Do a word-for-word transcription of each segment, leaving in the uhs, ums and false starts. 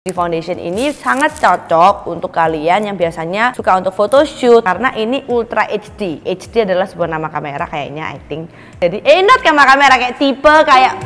Di foundation ini sangat cocok untuk kalian yang biasanya suka untuk photoshoot karena ini Ultra H D. H D adalah sebuah nama kamera kayaknya, I think. Jadi enak sama kamera kayak tipe kayak.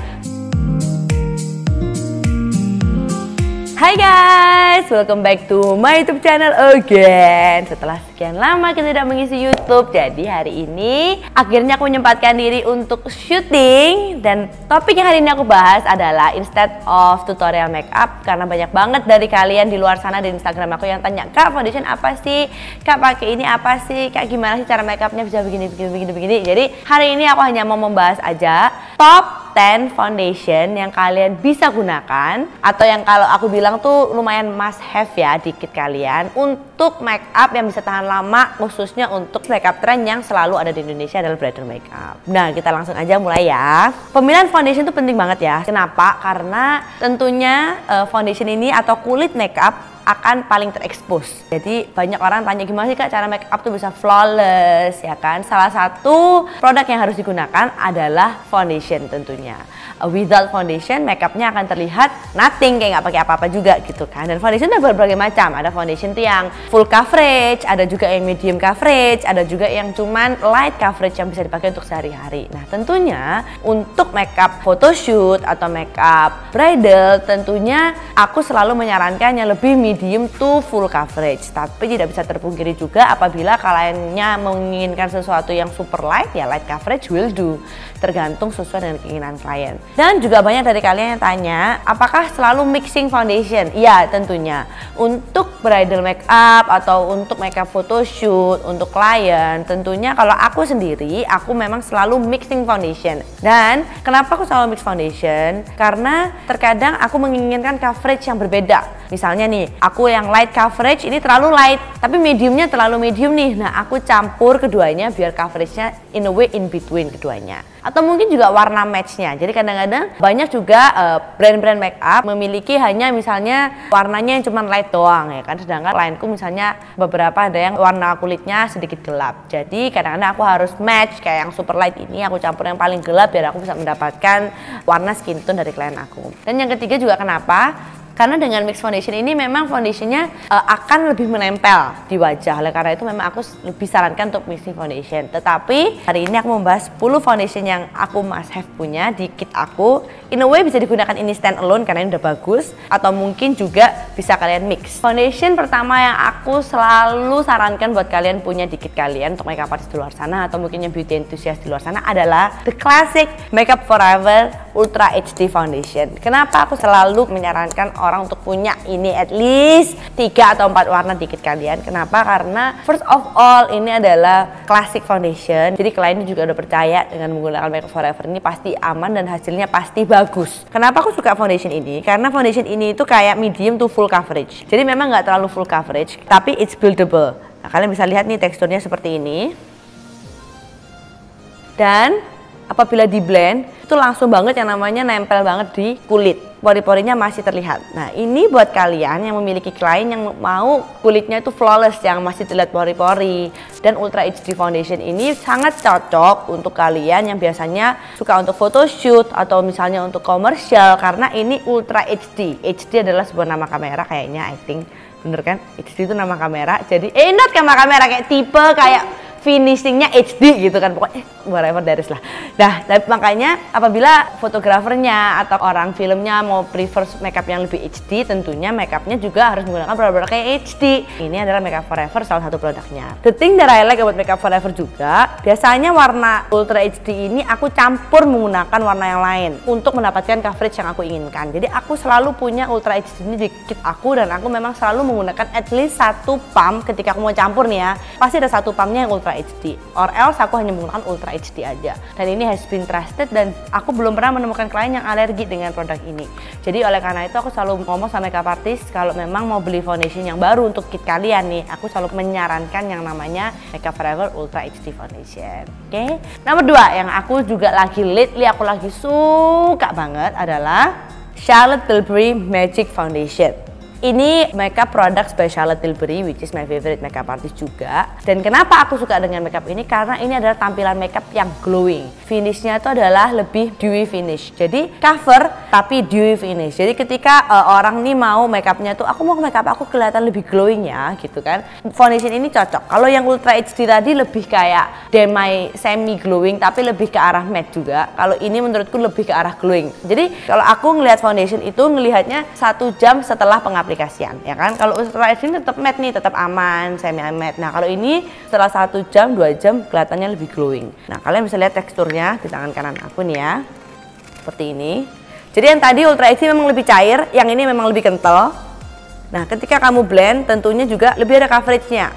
Hai guys, welcome back to my YouTube channel again. Setelah sekian lama kita tidak mengisi YouTube, jadi hari ini akhirnya aku menyempatkan diri untuk syuting. Dan topik yang hari ini aku bahas adalah instead of tutorial makeup, karena banyak banget dari kalian di luar sana di Instagram aku yang tanya, "Kak, foundation apa sih? Kak, pakai ini apa sih? Kak, gimana sih cara makeupnya bisa begini, begini, begini, begini?" Jadi hari ini aku hanya mau membahas aja top ten foundation yang kalian bisa gunakan atau yang kalau aku bilang tuh lumayan must have ya dikit kalian untuk make up yang bisa tahan lama, khususnya untuk make up trend yang selalu ada di Indonesia adalah bridal make up. Nah, kita langsung aja mulai ya. Pemilihan foundation tuh penting banget ya. Kenapa? Karena tentunya foundation ini atau kulit make up akan paling terekspos. Jadi banyak orang tanya, gimana sih Kak cara make up tuh bisa flawless, ya kan? Salah satu produk yang harus digunakan adalah foundation tentunya. Without foundation, make upnya akan terlihat nothing, kayak nggak pakai apa-apa juga gitu kan. Dan foundation ada berbagai macam. Ada foundation tuh yang full coverage, ada juga yang medium coverage, ada juga yang cuman light coverage yang bisa dipakai untuk sehari-hari. Nah, tentunya untuk make up photoshoot atau make up bridal, tentunya aku selalu menyarankan yang lebih medium medium to full coverage, tapi tidak bisa terpungkiri juga apabila kaliannya menginginkan sesuatu yang super light, ya light coverage will do, tergantung sesuai dengan keinginan klien. Dan juga banyak dari kalian yang tanya, apakah selalu mixing foundation? Iya, tentunya untuk bridal makeup atau untuk makeup photoshoot untuk klien, tentunya kalau aku sendiri, aku memang selalu mixing foundation. Dan kenapa aku selalu mix foundation? Karena terkadang aku menginginkan coverage yang berbeda. Misalnya nih, aku yang light coverage ini terlalu light, tapi mediumnya terlalu medium nih. Nah, aku campur keduanya biar coveragenya in a way in between keduanya. Atau mungkin juga warna matchnya. Jadi kadang-kadang banyak juga brand-brand uh, make up memiliki hanya misalnya warnanya yang cuma light doang ya kan. Sedangkan klienku misalnya beberapa ada yang warna kulitnya sedikit gelap. Jadi kadang-kadang aku harus match kayak yang super light ini aku campur yang paling gelap biar aku bisa mendapatkan warna skin tone dari klien aku. Dan yang ketiga juga kenapa? Karena dengan mix foundation ini memang foundationnya uh, akan lebih menempel di wajah. Oleh karena itu memang aku lebih sarankan untuk mixing foundation. Tetapi hari ini aku membahas sepuluh foundation yang aku must have punya di kit aku. In a way bisa digunakan ini stand alone karena ini udah bagus, atau mungkin juga bisa kalian mix. Foundation pertama yang aku selalu sarankan buat kalian punya di kit kalian untuk makeup artist di luar sana atau mungkin yang beauty enthusiast di luar sana adalah the classic Make Up For Ever Ultra H D Foundation. Kenapa aku selalu menyarankan orang untuk punya ini at least tiga atau empat warna dikit kalian? Kenapa? Karena first of all ini adalah classic foundation. Jadi kliennya juga udah percaya dengan menggunakan Make Up For Ever ini pasti aman dan hasilnya pasti bagus. Kenapa aku suka foundation ini? Karena foundation ini itu kayak medium to full coverage. Jadi memang nggak terlalu full coverage, tapi it's buildable. Nah, kalian bisa lihat nih teksturnya seperti ini. Dan apabila di blend itu langsung banget yang namanya nempel banget di kulit, pori-porinya masih terlihat. Nah, ini buat kalian yang memiliki klien yang mau kulitnya itu flawless yang masih terlihat pori-pori. Dan Ultra H D Foundation ini sangat cocok untuk kalian yang biasanya suka untuk photoshoot atau misalnya untuk komersial karena ini Ultra H D. H D adalah sebuah nama kamera kayaknya, I think. Bener kan? H D itu nama kamera. Jadi enak sama kamera kayak tipe kayak finishingnya H D gitu kan, pokoknya eh, whatever there is lah. Nah, tapi makanya apabila fotografernya atau orang filmnya mau prefer makeup yang lebih H D, tentunya makeupnya juga harus menggunakan produk-produk kayak H D. Ini adalah Make Up For Ever salah satu produknya. The thing that I like about Make Up For Ever juga, biasanya warna Ultra H D ini aku campur menggunakan warna yang lain untuk mendapatkan coverage yang aku inginkan. Jadi aku selalu punya Ultra H D ini di kit aku dan aku memang selalu menggunakan at least satu pump ketika aku mau campur nih ya. Pasti ada satu pumpnya yang Ultra H D, or else aku hanya menggunakan Ultra H D aja. Dan ini has been trusted dan aku belum pernah menemukan klien yang alergi dengan produk ini. Jadi oleh karena itu aku selalu ngomong sama makeup artist kalau memang mau beli foundation yang baru untuk kit kalian nih, aku selalu menyarankan yang namanya Make Up For Ever Ultra H D Foundation. Oke, okay? Nomor dua yang aku juga lagi lately aku lagi suka banget adalah Charlotte Tilbury Magic Foundation. Ini makeup products by Charlotte Tilbury, which is my favorite makeup artist juga. Dan kenapa aku suka dengan makeup ini? Karena ini adalah tampilan makeup yang glowing. Finishnya itu adalah lebih dewy finish. Jadi cover tapi dewy finish. Jadi ketika uh, orang nih mau makeupnya tuh, aku mau makeup aku kelihatan lebih glowing ya, gitu kan. Foundation ini cocok. Kalau yang Ultra H D tadi lebih kayak demi semi glowing, tapi lebih ke arah matte juga. Kalau ini menurutku lebih ke arah glowing. Jadi kalau aku ngelihat foundation itu ngelihatnya satu jam setelah pengaplikasian. Ya kan, kalau Ultra H D tetap matte nih, tetap aman, semi matte. Nah, kalau ini setelah satu jam, dua jam kelihatannya lebih glowing. Nah, kalian bisa lihat teksturnya di tangan kanan aku nih ya, seperti ini. Jadi yang tadi Ultra H D memang lebih cair, yang ini memang lebih kental. Nah, ketika kamu blend, tentunya juga lebih ada coveragenya,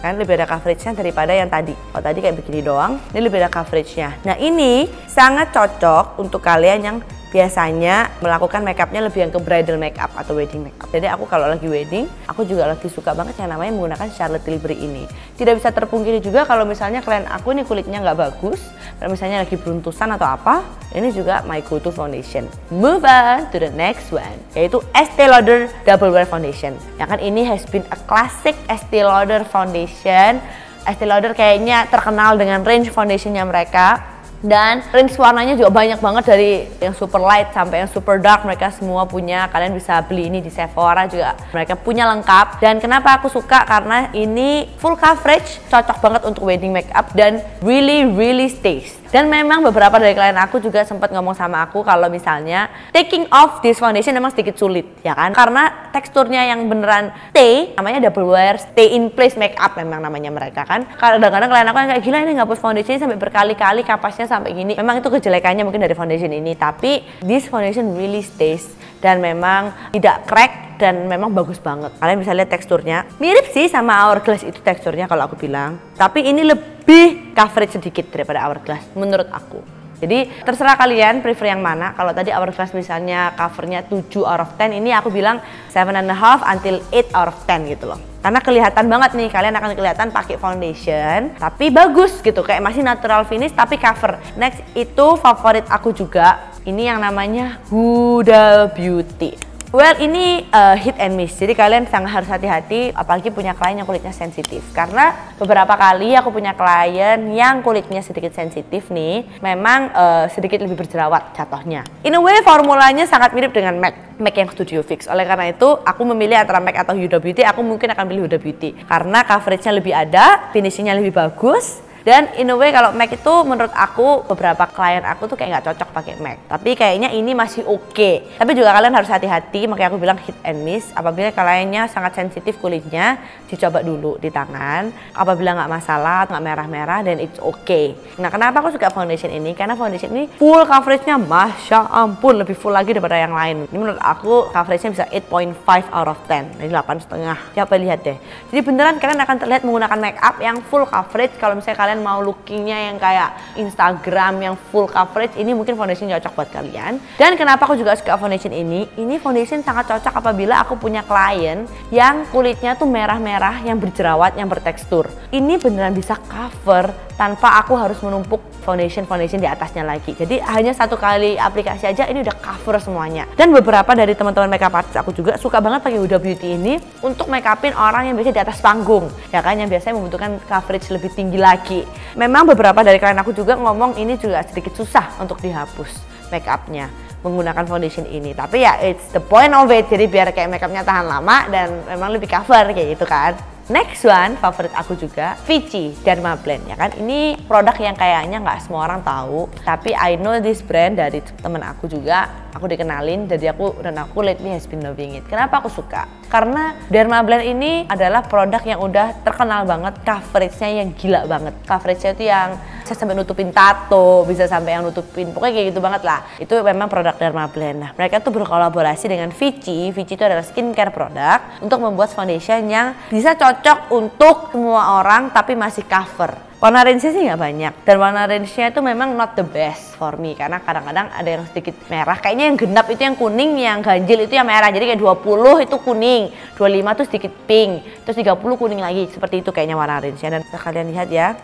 kan lebih ada coveragenya daripada yang tadi. Kalau tadi kayak begini doang, ini lebih ada coveragenya. Nah, ini sangat cocok untuk kalian yang biasanya melakukan makeupnya lebih yang ke bridal makeup atau wedding makeup. Jadi aku kalau lagi wedding, aku juga lagi suka banget yang namanya menggunakan Charlotte Tilbury ini. Tidak bisa terpungkiri juga kalau misalnya klien aku ini kulitnya nggak bagus, kalau misalnya lagi beruntusan atau apa, ini juga my go to foundation. Move on to the next one, yaitu Estee Lauder Double Wear Foundation. Ya kan, ini has been a classic Estee Lauder foundation. Estee Lauder kayaknya terkenal dengan range foundationnya mereka. Dan range warnanya juga banyak banget, dari yang super light sampai yang super dark mereka semua punya. Kalian bisa beli ini di Sephora juga, mereka punya lengkap. Dan kenapa aku suka? Karena ini full coverage, cocok banget untuk wedding makeup dan really really stays. Dan memang beberapa dari klien aku juga sempat ngomong sama aku kalau misalnya taking off this foundation memang sedikit sulit, ya kan? Karena teksturnya yang beneran stay, namanya double wear, stay in place makeup memang namanya mereka kan. Kadang-kadang klien aku yang kayak, gila ini ngapus foundationnya sampai berkali-kali, kapasnya sampai gini. Memang itu kejelekannya mungkin dari foundation ini, tapi this foundation really stays dan memang tidak crack. Dan memang bagus banget. Kalian bisa lihat teksturnya. Mirip sih sama Hourglass itu teksturnya kalau aku bilang. Tapi ini lebih coverage sedikit daripada Hourglass menurut aku. Jadi terserah kalian prefer yang mana. Kalau tadi Hourglass misalnya covernya tujuh out of ten, ini aku bilang seven and a half until eight out of ten gitu loh. Karena kelihatan banget nih, kalian akan kelihatan pakai foundation tapi bagus gitu, kayak masih natural finish tapi cover. Next itu favorit aku juga, ini yang namanya Huda Beauty. Well, ini uh, hit and miss, jadi kalian sangat harus hati-hati apalagi punya klien yang kulitnya sensitif. Karena beberapa kali aku punya klien yang kulitnya sedikit sensitif nih, memang uh, sedikit lebih berjerawat jatuhnya. In a way formulanya sangat mirip dengan MAC, MAC yang Studio Fix. Oleh karena itu aku memilih antara MAC atau Huda Beauty, aku mungkin akan pilih Huda Beauty. Karena coveragenya lebih ada, finishingnya lebih bagus. Dan in a way kalau MAC itu menurut aku beberapa klien aku tuh kayak nggak cocok pakai MAC. Tapi kayaknya ini masih oke. Okay. Tapi juga kalian harus hati-hati, makanya aku bilang hit and miss. Apabila kliennya sangat sensitif kulitnya, dicoba dulu di tangan. Apabila nggak masalah, nggak merah-merah, dan it's okay. Nah, kenapa aku suka foundation ini? Karena foundation ini full coveragenya, masya ampun, lebih full lagi daripada yang lain. Ini menurut aku coveragenya bisa eight point five out of ten. Ini delapan koma lima. Coba lihat deh. Jadi beneran kalian akan terlihat menggunakan make up yang full coverage. Kalau misalnya kalian Kalian mau lookingnya yang kayak Instagram yang full coverage, ini mungkin foundation cocok buat kalian. Dan kenapa aku juga suka foundation ini? Ini foundation sangat cocok apabila aku punya klien yang kulitnya tuh merah-merah, yang berjerawat, yang bertekstur. Ini beneran bisa cover tanpa aku harus menumpuk foundation-foundation di atasnya lagi. Jadi hanya satu kali aplikasi aja ini udah cover semuanya. Dan beberapa dari teman-teman makeup artist aku juga suka banget pakai Huda Beauty ini untuk make upin orang yang biasanya di atas panggung, ya kan, yang biasanya membutuhkan coverage lebih tinggi lagi. Memang beberapa dari klien aku juga ngomong ini juga sedikit susah untuk dihapus makeupnya menggunakan foundation ini. Tapi ya it's the point of it, jadi biar kayak makeupnya tahan lama dan memang lebih cover kayak gitu kan. Next one, favorit aku juga, Vichy Dermablend, ya kan. Ini produk yang kayaknya nggak semua orang tahu, tapi I know this brand dari temen aku juga. Aku dikenalin, jadi aku dan aku lately has been loving it. Kenapa aku suka? Karena Dermablend ini adalah produk yang udah terkenal banget, coveragenya yang gila banget. Coveragenya itu yang bisa sampai nutupin tato, bisa sampai yang nutupin, pokoknya kayak gitu banget lah. Itu memang produk Dermablend. Nah, mereka tuh berkolaborasi dengan Vichy. Vichy itu adalah skincare produk untuk membuat foundation yang bisa cocok cocok untuk semua orang tapi masih cover. Warna range-nya sih nggak banyak, dan warna range-nya itu memang not the best for me karena kadang-kadang ada yang sedikit merah, kayaknya yang genap itu yang kuning, yang ganjil itu yang merah. Jadi kayak dua puluh itu kuning, dua puluh lima itu sedikit pink, terus tiga puluh kuning lagi, seperti itu kayaknya warna range-nya. Dan kalian lihat ya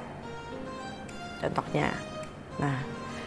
contohnya. Nah,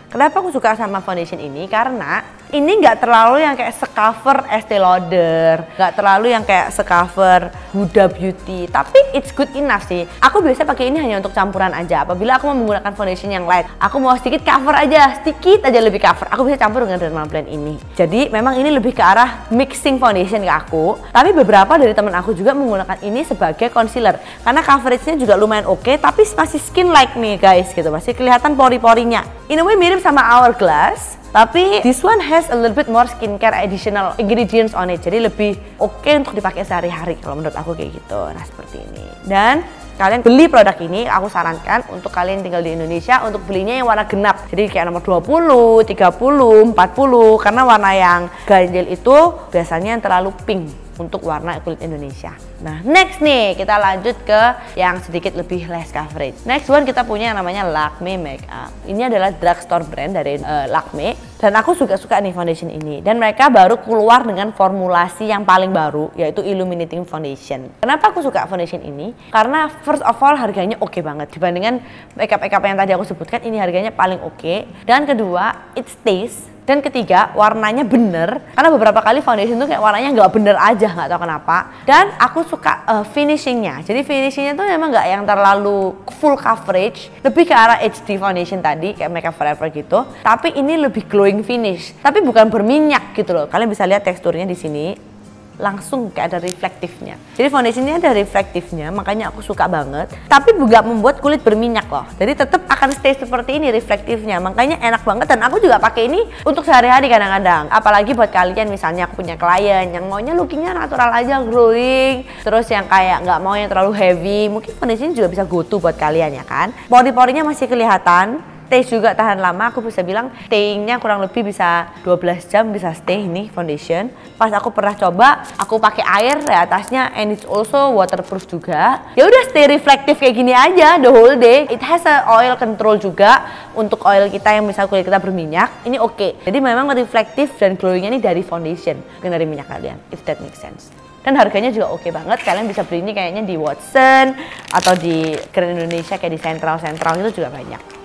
kenapa aku suka sama foundation ini? Karena Ini nggak terlalu yang kayak se-cover Estee Lauder, nggak terlalu yang kayak se-cover Huda Beauty, tapi it's good enough sih. Aku biasanya pakai ini hanya untuk campuran aja. Apabila aku mau menggunakan foundation yang light, aku mau sedikit cover aja, sedikit aja lebih cover. Aku bisa campur dengan Dermablend ini. Jadi memang ini lebih ke arah mixing foundation ke aku. Tapi beberapa dari teman aku juga menggunakan ini sebagai concealer karena coveragenya juga lumayan oke, okay, tapi masih skin like nih guys, gitu masih kelihatan pori-porinya. In a way mirip sama Hourglass. Tapi this one has a little bit more skincare additional ingredients on it. Jadi lebih oke okay untuk dipakai sehari-hari kalau menurut aku kayak gitu. Nah seperti ini. Dan kalian beli produk ini, aku sarankan untuk kalian tinggal di Indonesia untuk belinya yang warna genap. Jadi kayak nomor dua puluh, tiga puluh, empat puluh. Karena warna yang ganjil itu biasanya yang terlalu pink untuk warna kulit Indonesia. Nah next nih kita lanjut ke yang sedikit lebih less coverage. Next one kita punya yang namanya Lakme Make Up. Ini adalah drugstore brand dari uh, Lakme. Dan aku juga suka nih foundation ini. Dan mereka baru keluar dengan formulasi yang paling baru, yaitu Illuminating Foundation. Kenapa aku suka foundation ini? Karena first of all harganya oke okay banget. Dibandingkan makeup-makeup yang tadi aku sebutkan, ini harganya paling oke okay. Dan kedua, it stays. Dan ketiga, warnanya bener. Karena beberapa kali foundation tuh kayak warnanya nggak bener aja, nggak tahu kenapa. Dan aku suka uh, finishingnya. Jadi finishingnya tuh memang nggak yang terlalu full coverage, lebih ke arah H D foundation tadi kayak Make Up For Ever gitu. Tapi ini lebih glowing finish. Tapi bukan berminyak gitu loh. Kalian bisa lihat teksturnya di sini. Langsung kayak ada reflektifnya. Jadi foundationnya ada reflektifnya, makanya aku suka banget. Tapi juga membuat kulit berminyak loh. Jadi tetap akan stay seperti ini reflektifnya, makanya enak banget. Dan aku juga pakai ini untuk sehari-hari kadang-kadang. Apalagi buat kalian misalnya aku punya klien yang maunya lookingnya natural aja, glowing. Terus yang kayak nggak mau yang terlalu heavy, mungkin foundation juga bisa go to buat kalian ya kan. Pori-porinya masih kelihatan. Stay juga tahan lama, aku bisa bilang stayingnya kurang lebih bisa dua belas jam bisa stay nih foundation. Pas aku pernah coba, aku pakai air di atasnya and it's also waterproof juga. Ya udah stay reflektif kayak gini aja the whole day. It has a oil control juga untuk oil kita yang misal kulit kita berminyak. Ini oke. Okay. Jadi memang reflektif dan glowingnya ini dari foundation, bukan dari minyak kalian. If that makes sense. Dan harganya juga oke okay banget, kalian bisa beli ini kayaknya di Watson atau di Grand Indonesia kayak di sentral-sentral itu juga banyak.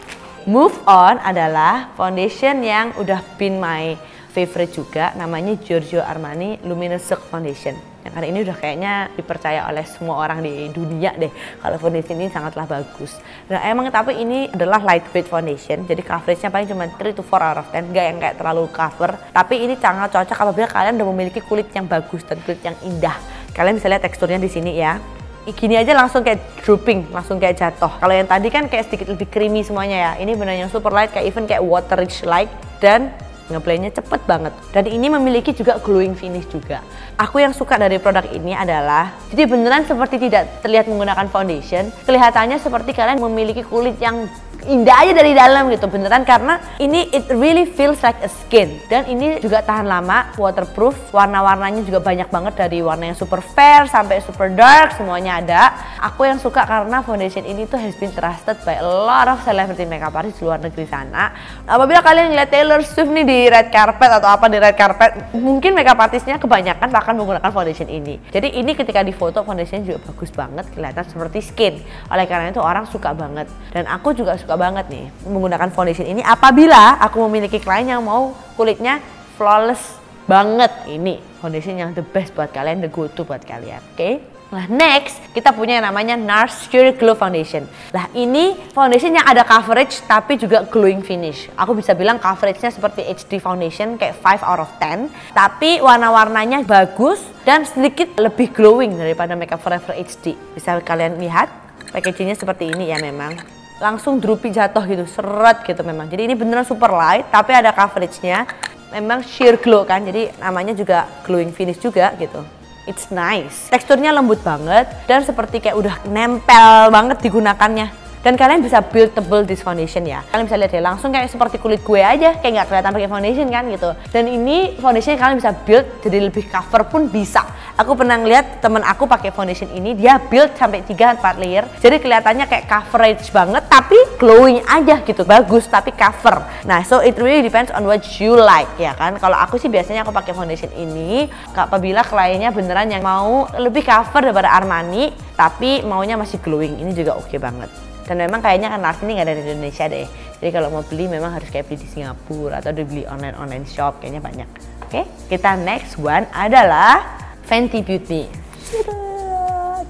Move on adalah foundation yang udah been my favorite juga, namanya Giorgio Armani Luminous Silk Foundation. Yang hari ini udah kayaknya dipercaya oleh semua orang di dunia deh kalau foundation ini sangatlah bagus. Nah emang tapi ini adalah lightweight foundation, jadi coveragenya paling cuma three to four out of ten, gak yang kayak terlalu cover. Tapi ini sangat cocok apabila kalian udah memiliki kulit yang bagus dan kulit yang indah. Kalian bisa lihat teksturnya di sini ya. Gini aja langsung kayak dropping, langsung kayak jatuh. Kalau yang tadi kan kayak sedikit lebih creamy semuanya ya. Ini benar yang super light, kayak even kayak water rich light. Dan ngeplaynya cepet banget. Dan ini memiliki juga glowing finish juga. Aku yang suka dari produk ini adalah, jadi beneran seperti tidak terlihat menggunakan foundation. Kelihatannya seperti kalian memiliki kulit yang indah aja dari dalam gitu, beneran. Karena ini it really feels like a skin. Dan ini juga tahan lama, waterproof. Warna-warnanya juga banyak banget, dari warna yang super fair sampai super dark, semuanya ada. Aku yang suka karena foundation ini tuh has been trusted by a lot of celebrity makeup artist di luar negeri sana. Apabila kalian ngeliat Taylor Swift nih di red carpet atau apa di red carpet, mungkin makeup artisnya kebanyakan akan menggunakan foundation ini. Jadi ini ketika di foto foundationnya juga bagus banget, kelihatan seperti skin. Oleh karena itu orang suka banget. Dan aku juga suka banget nih menggunakan foundation ini apabila aku memiliki klien yang mau kulitnya flawless banget. Ini foundation yang the best buat kalian, the go to buat kalian, oke okay? Nah next kita punya yang namanya NARS Sheer Glow Foundation. Lah ini foundation yang ada coverage tapi juga glowing finish. Aku bisa bilang coveragenya seperti H D foundation kayak five out of ten. Tapi warna-warnanya bagus dan sedikit lebih glowing daripada Make Up For Ever H D. Bisa kalian lihat packagingnya seperti ini ya, memang langsung droopy jatuh gitu, seret gitu memang. Jadi ini beneran super light tapi ada coveragenya. Memang sheer glow kan, jadi namanya juga glowing finish juga gitu. It's nice. Teksturnya lembut banget dan seperti kayak udah nempel banget digunakannya. Dan kalian bisa build tebel this foundation ya. Kalian bisa lihat ya, langsung kayak seperti kulit gue aja, kayak nggak kelihatan pakai foundation kan gitu. Dan ini foundation kalian bisa build jadi lebih cover pun bisa. Aku pernah ngeliat temen aku pakai foundation ini, dia build sampai tiga empat layer. Jadi kelihatannya kayak coverage banget tapi glowing aja gitu. Bagus tapi cover. Nah, so it really depends on what you like ya kan. Kalau aku sih biasanya aku pakai foundation ini apabila kliennya beneran yang mau lebih cover daripada Armani tapi maunya masih glowing. Ini juga oke okay banget. Dan memang kayaknya kan NARS ini nggak ada di Indonesia deh. Jadi kalau mau beli memang harus kayak beli di Singapura atau dibeli online-online shop, kayaknya banyak. Oke, kita next one adalah Fenty Beauty.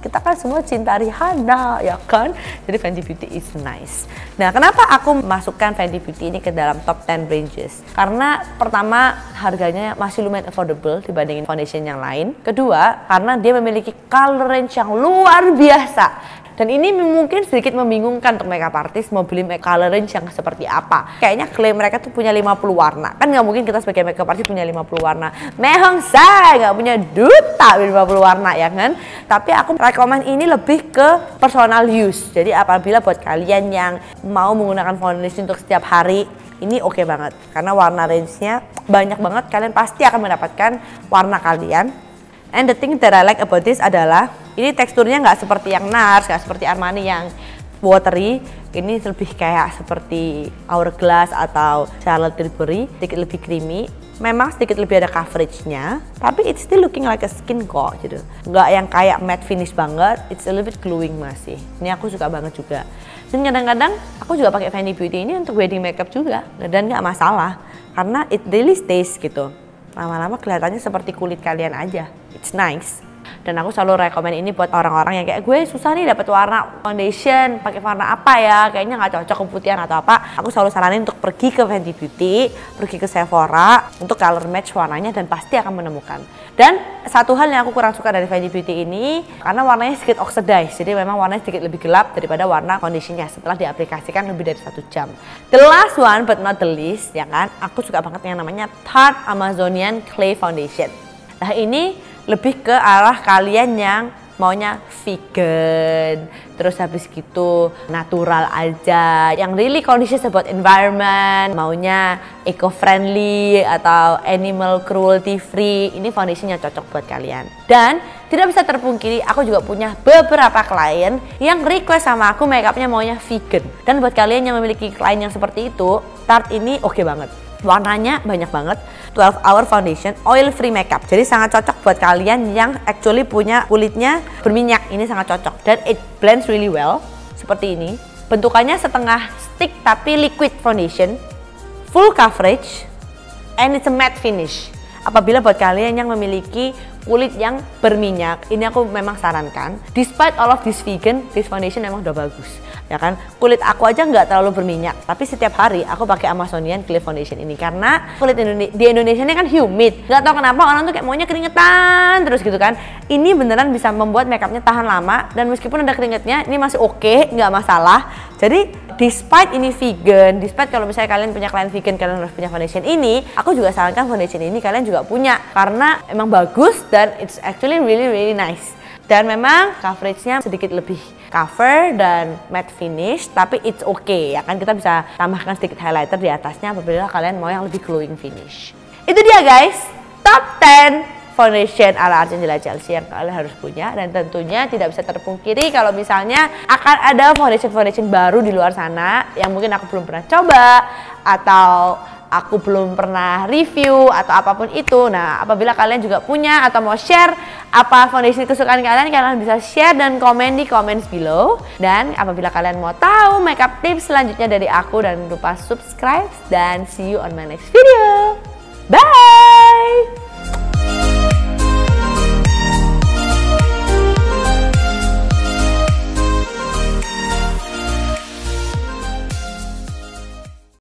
Kita kan semua cinta Rihanna, ya kan? Jadi Fenty Beauty is nice. Nah, kenapa aku masukkan Fenty Beauty ini ke dalam top ten ranges? Karena pertama, harganya masih lumayan affordable dibandingin foundation yang lain. Kedua, karena dia memiliki color range yang luar biasa. Dan ini mungkin sedikit membingungkan untuk makeup artist mau beli color range yang seperti apa. Kayaknya klaim mereka tuh punya lima puluh warna. Kan nggak mungkin kita sebagai makeup artist punya lima puluh warna. Mehongsa nggak punya duta lima puluh warna, ya kan? Tapi aku rekomend ini lebih ke personal use. Jadi apabila buat kalian yang mau menggunakan foundation untuk setiap hari, ini oke okay banget. Karena warna range-nya banyak banget, kalian pasti akan mendapatkan warna kalian. And the thing that I like about this adalah ini teksturnya nggak seperti yang NARS, nggak seperti Armani yang watery. Ini lebih kayak seperti Hourglass atau Charlotte Tilbury, sedikit lebih creamy. Memang sedikit lebih ada coveragenya, tapi it's still looking like a skin kok gitu. Nggak yang kayak matte finish banget, it's a little bit glowing masih. Ini aku suka banget juga. Dan kadang-kadang aku juga pakai Fenty Beauty ini untuk wedding makeup juga, dan nggak masalah karena it really stays gitu. Lama-lama kelihatannya seperti kulit kalian aja. It's nice. Dan aku selalu rekomen ini buat orang-orang yang kayak, gue susah nih dapat warna foundation, pakai warna apa ya, kayaknya nggak cocok keputihan atau apa. Aku selalu saranin untuk pergi ke Fenty Beauty, pergi ke Sephora untuk color match warnanya, dan pasti akan menemukan. Dan satu hal yang aku kurang suka dari Fenty Beauty ini, karena warnanya sedikit oxidized, jadi memang warnanya sedikit lebih gelap daripada warna foundationnya setelah diaplikasikan lebih dari satu jam. The last one but not the least, ya kan, aku suka banget yang namanya Tarte Amazonian Clay Foundation. Nah, ini lebih ke arah kalian yang maunya vegan, terus habis gitu natural aja, yang really conscious about environment, maunya eco-friendly atau animal cruelty free. Ini foundationnya cocok buat kalian. Dan tidak bisa terpungkiri, aku juga punya beberapa klien yang request sama aku makeupnya maunya vegan. Dan buat kalian yang memiliki klien yang seperti itu, Tarte ini oke okay banget. Warnanya banyak banget, twelve hour foundation, oil free makeup. Jadi sangat cocok buat kalian yang actually punya kulitnya berminyak. Ini sangat cocok. Dan it blends really well, seperti ini. Bentukannya setengah stick tapi liquid foundation, full coverage, and it's a matte finish. Apabila buat kalian yang memiliki kulit yang berminyak, ini aku memang sarankan. Despite all of this vegan, this foundation memang udah bagus, ya kan? Kulit aku aja nggak terlalu berminyak, tapi setiap hari aku pakai Amazonian Clay Foundation ini karena kulit Indone di Indonesia ini kan humid. Nggak tahu kenapa orang tuh kayak maunya keringetan terus gitu kan. Ini beneran bisa membuat makeupnya tahan lama, dan meskipun ada keringetnya, ini masih oke, okay, nggak masalah. Jadi despite ini vegan, despite kalau misalnya kalian punya klien vegan, kalian harus punya foundation ini. Aku juga sarankan foundation ini kalian juga punya karena emang bagus. Dan it's actually really really nice. Dan memang coveragenya sedikit lebih cover dan matte finish, tapi it's okay, ya kan, kita bisa tambahkan sedikit highlighter di atasnya apabila kalian mau yang lebih glowing finish. Itu dia guys, top ten foundation ala Archangela Chelsea yang kalian harus punya. Dan tentunya tidak bisa terpungkiri kalau misalnya akan ada foundation-foundation baru di luar sana yang mungkin aku belum pernah coba atau aku belum pernah review atau apapun itu. Nah, apabila kalian juga punya atau mau share apa foundation kesukaan kalian, kalian bisa share dan komen di comments below. Dan apabila kalian mau tahu makeup tips selanjutnya dari aku, dan lupa subscribe, dan see you on my next video. Bye!